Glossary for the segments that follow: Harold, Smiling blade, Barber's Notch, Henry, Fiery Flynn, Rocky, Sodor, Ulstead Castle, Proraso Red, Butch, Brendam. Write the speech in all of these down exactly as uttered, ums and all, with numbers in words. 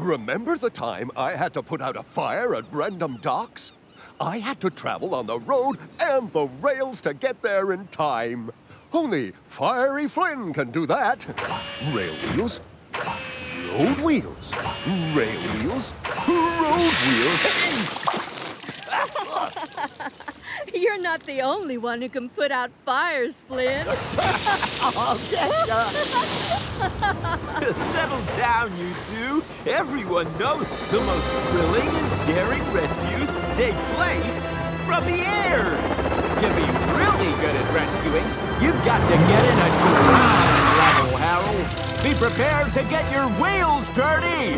Remember the time I had to put out a fire at Brendam Docks? I had to travel on the road and the rails to get there in time. Only Fiery Flynn can do that. Rail wheels, road wheels, rail wheels, road wheels. You're not the only one who can put out fires, Flynn. Oh, that's settle down, you two. Everyone knows the most thrilling and daring rescues take place from the air. To be really good at rescuing, you've got to get in a ground level, Harold. Be prepared to get your wheels dirty.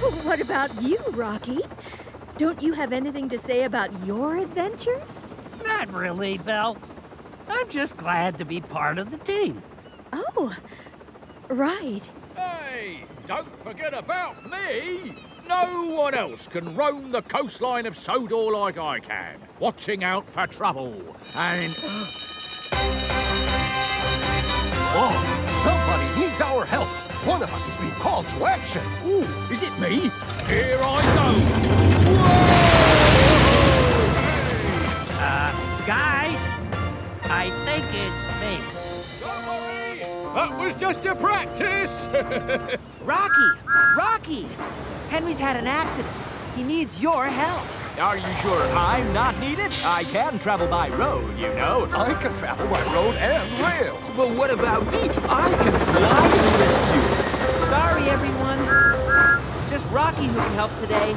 Well, what about you, Rocky? Don't you have anything to say about your adventures? Not really, Belle. I'm just glad to be part of the team. Oh, right. Hey, don't forget about me. No one else can roam the coastline of Sodor like I can, watching out for trouble, and... Oh, somebody needs our help. One of us is being called to action. Ooh, is it me? Here I go. Whoa! Hey. Uh, guys, I think it's me. Don't worry, that was just a practice. Rocky, Rocky! Henry's had an accident. He needs your help. Are you sure I'm not needed? I can travel by road, you know. I can travel by road and rail. Well, what about me? I can fly to the rescue. Sorry, everyone. It's just Rocky who can help today.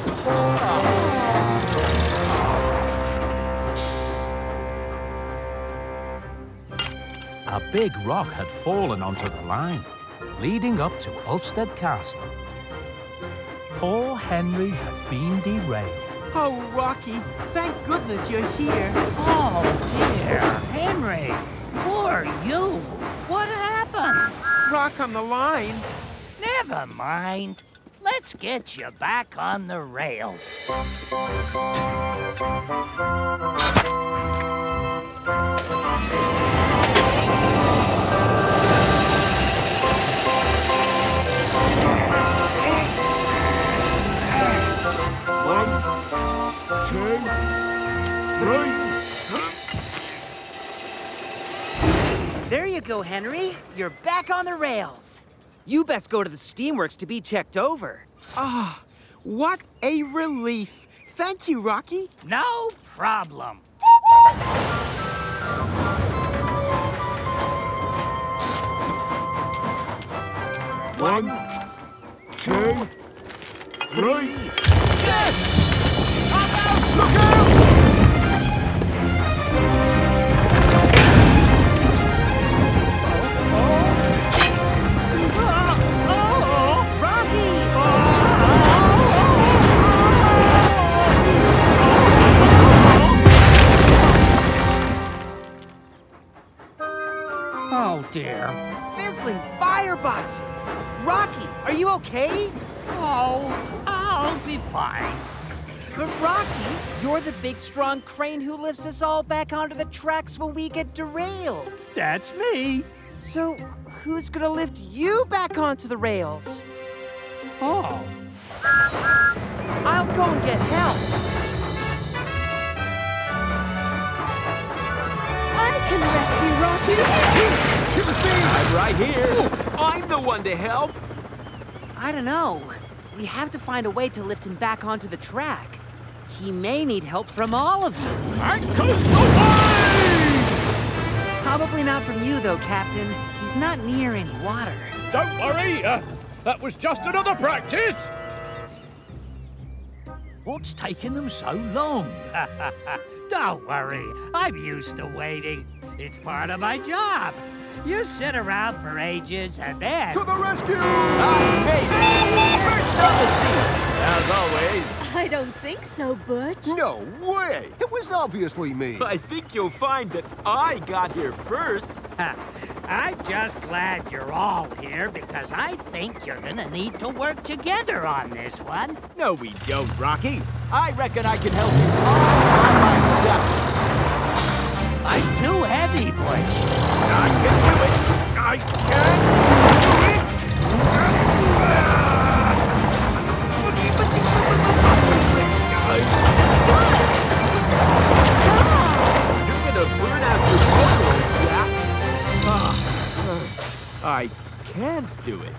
A big rock had fallen onto the line, leading up to Ulstead Castle. Poor Henry had been derailed. Oh, Rocky, thank goodness you're here. Oh, dear. Henry, poor you. What happened? Rock on the line. Never mind. Let's get you back on the rails. Two, three. There you go, Henry. You're back on the rails. You best go to the steamworks to be checked over. Ah, oh, what a relief. Thank you, Rocky. No problem. One, two, three. Yes! Look out! Oh, dear. Fizzling fireboxes! Rocky, are you okay? Oh, I'll be fine. But Rocky, you're the big, strong crane who lifts us all back onto the tracks when we get derailed. That's me. So who's gonna lift you back onto the rails? Oh. I'll go and get help. I can rescue Rocky. Yes, it was me. I'm right here. Oh, I'm the one to help. I don't know. We have to find a way to lift him back onto the track. He may need help from all of you. I could survive! Probably not from you, though, Captain. He's not near any water. Don't worry. Uh, that was just another practice. What's taking them so long? Don't worry. I'm used to waiting. It's part of my job. You sit around for ages and then... To the rescue! I made it! First on the scene, as always. I don't think so, Butch. No way! It was obviously me. I think you'll find that I got here first. I'm just glad you're all here because I think you're gonna need to work together on this one. No, we don't, Rocky. I reckon I can help you all by myself. I'm too heavy, Butch. I can do it. I can do it. do it.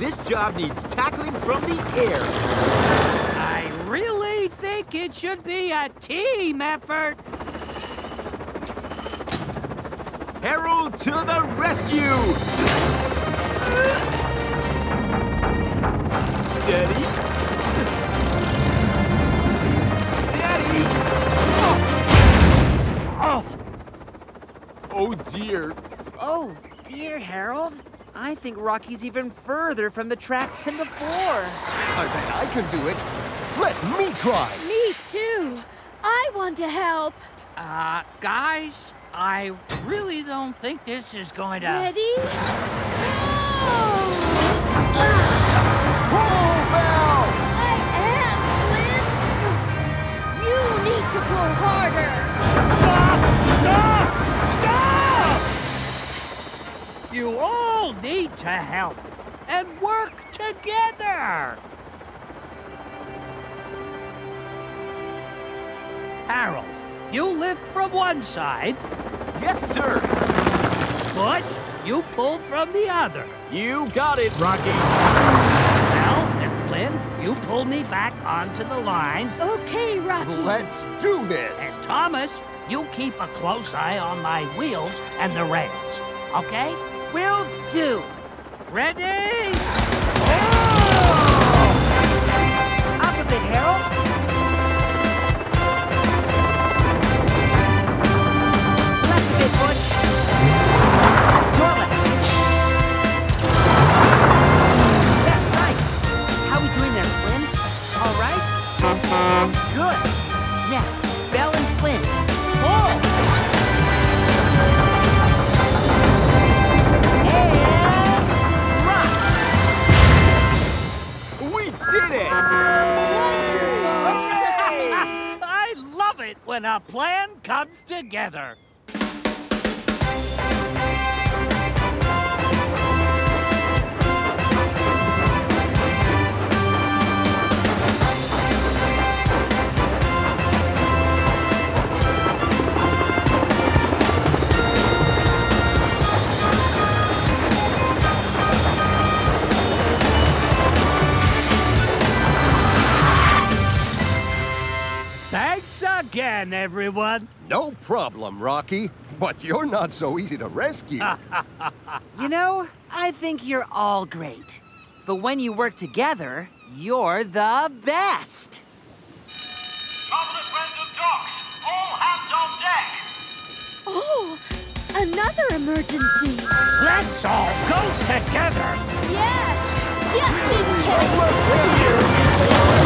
This job needs tackling from the air. I really think it should be a team effort. Harold to the rescue! Steady. Steady. Oh. Oh. Oh, dear. Oh, dear, Harold. I think Rocky's even further from the tracks than before. I bet I can do it. Let me try. Me too. I want to help. Uh, guys, I really don't think this is going to... Ready? Go! Pull, Belle! I am, Flynn. You need to pull harder. Stop! Stop! Stop! You all need to help and work together. Harold, you lift from one side. Yes, sir. Butch, you pull from the other. You got it, Rocky. Well, and Flynn, you pull me back onto the line. Okay, Rocky. Let's do this. And Thomas, you keep a close eye on my wheels and the rails, okay? Will do. Ready? Oh! Up a bit, Harold. That's right. How we doing there, Flynn? All right? Good. Now, Belle and Flynn. Pull. And drop. We did it! Yay! I love it when a plan comes together. Thanks again, everyone. No problem, Rocky. But you're not so easy to rescue. You know, I think you're all great. But when you work together, you're the best. Trouble at Brendam docks. All hands on deck. Oh, another emergency. Let's all go together. Yes, just in case.